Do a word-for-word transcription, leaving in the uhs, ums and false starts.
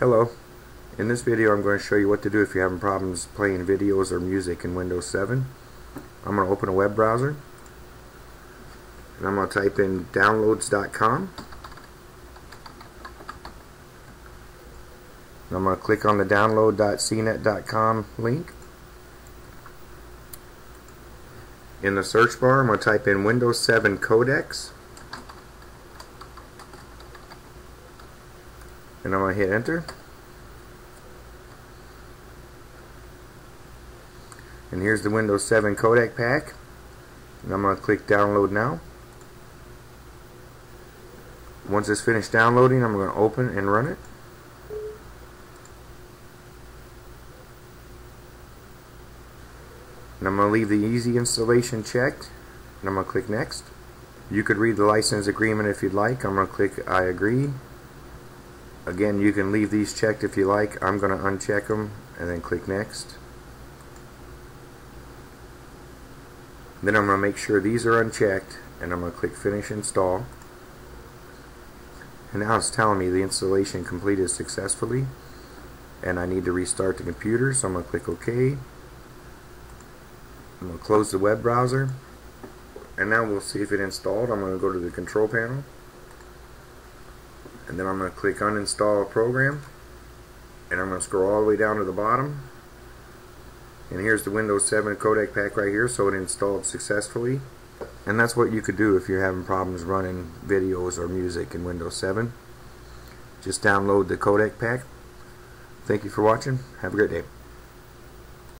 Hello, in this video I'm going to show you what to do if you're having problems playing videos or music in Windows seven. I'm going to open a web browser and I'm going to type in downloads dot com, and I'm going to click on the download dot c net dot com link. In the search bar I'm going to type in Windows seven codecs, and I'm going to hit enter. And here's the Windows seven Codec Pack, and I'm going to click download now. Once it's finished downloading, I'm going to open and run it. And I'm going to leave the easy installation checked, and I'm going to click next. You could read the license agreement if you'd like. I'm going to click I agree. Again, you can leave these checked if you like. I'm going to uncheck them and then click next. Then I'm going to make sure these are unchecked, and I'm going to click finish install. And now it's telling me the installation completed successfully, and I need to restart the computer, so I'm going to click OK. I'm going to close the web browser, and now we'll see if it installed. I'm going to go to the Control Panel, and then I'm going to click uninstall program, and I'm going to scroll all the way down to the bottom, and here's the Windows seven Codec Pack right here, so it installed successfully. And that's what you could do if you're having problems running videos or music in Windows seven. Just download the Codec Pack. Thank you for watching. Have a great day.